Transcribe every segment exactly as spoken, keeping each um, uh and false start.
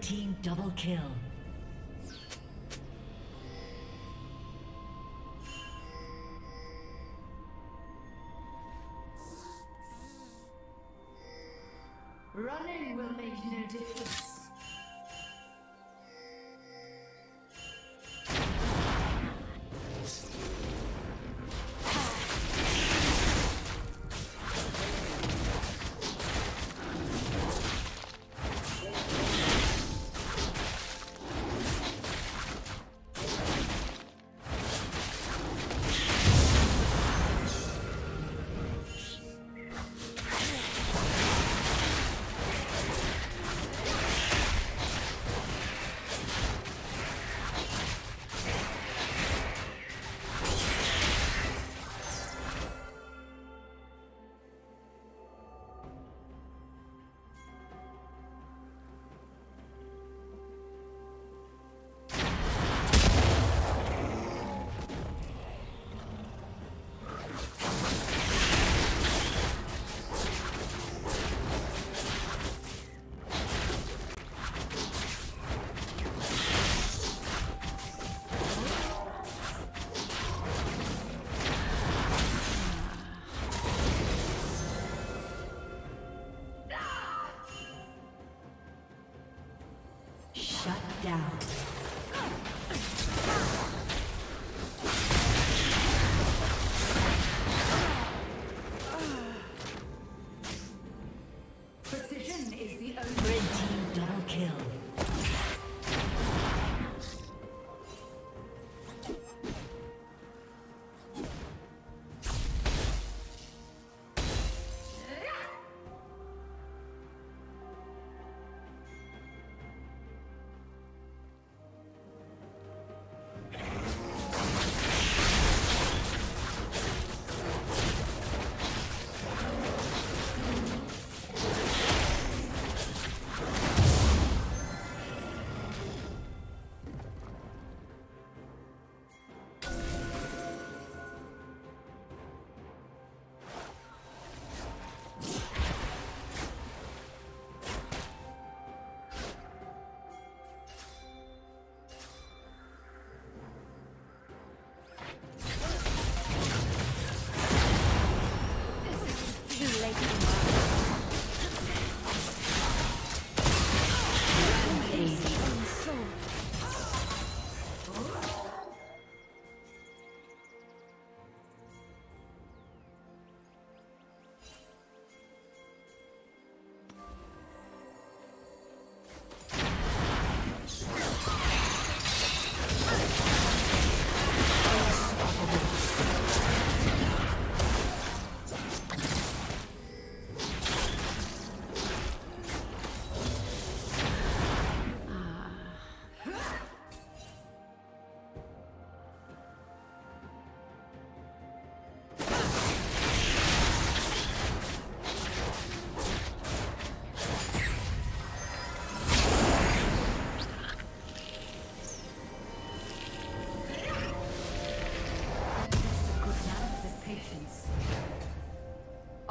Red team double kill. Running will make no difference.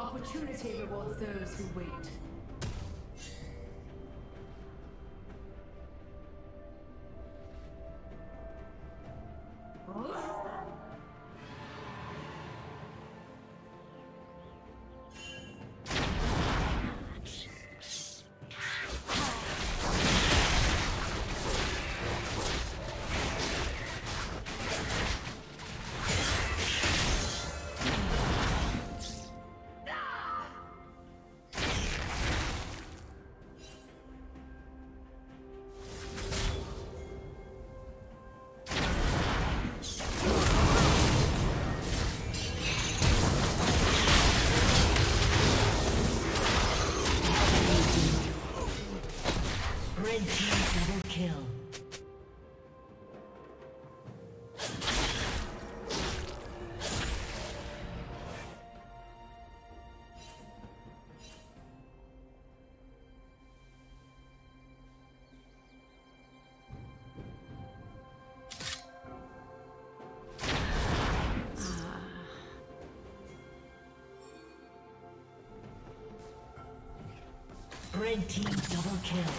Opportunity rewards those who wait. Red team double kill.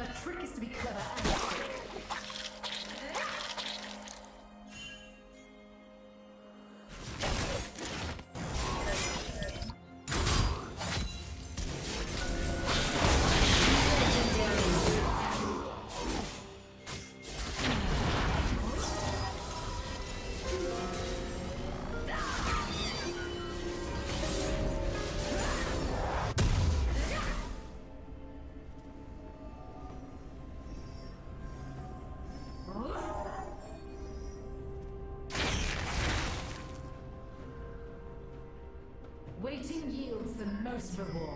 The trick is to be clever and quick. Waiting yields the most reward.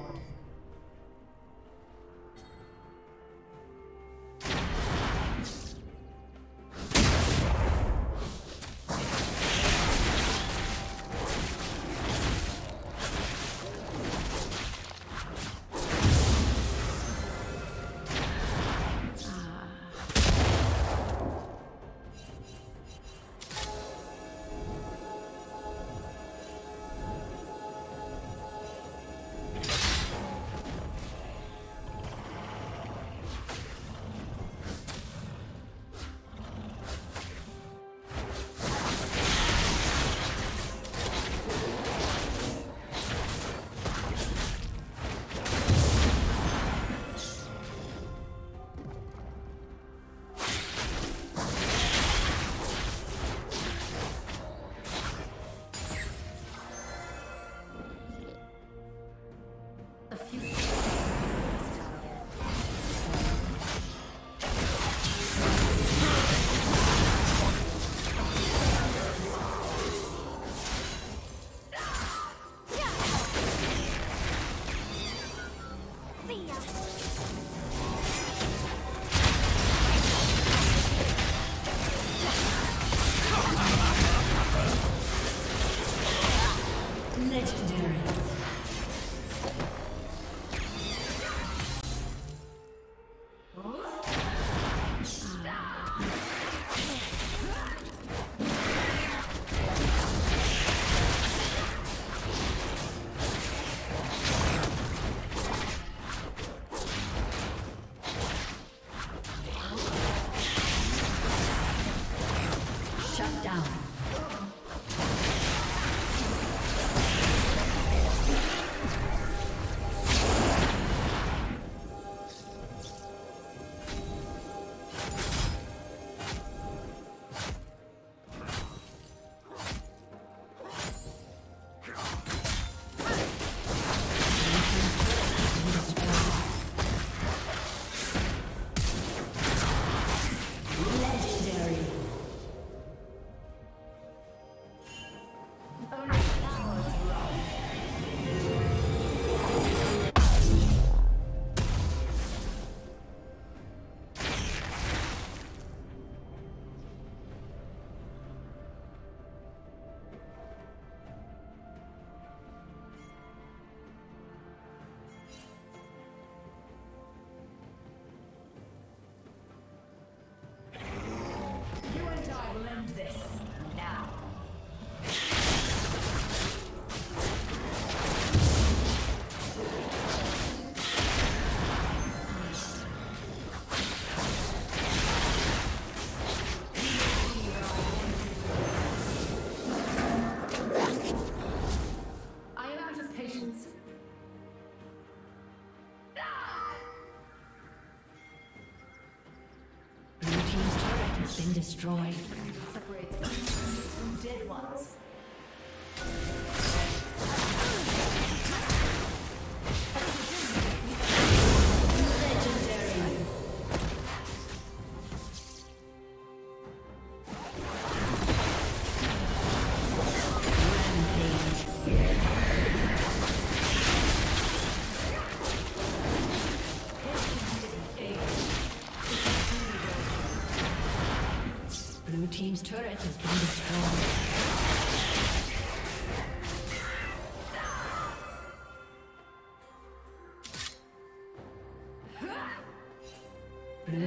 Been destroyed. Separate the from dead ones. Blue team's turret has been destroyed. Blue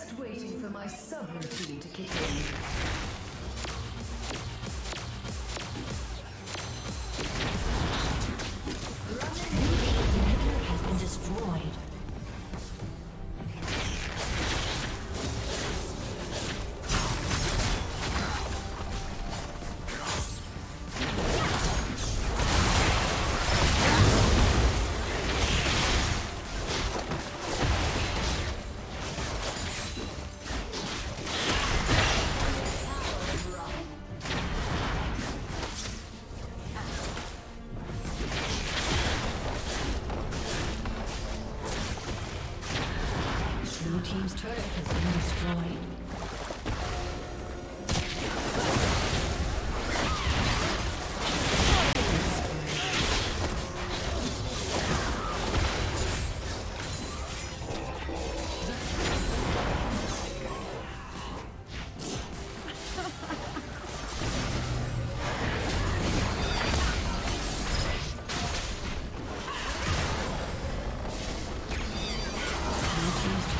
Just waiting for my subroutine to kick in. Thank you.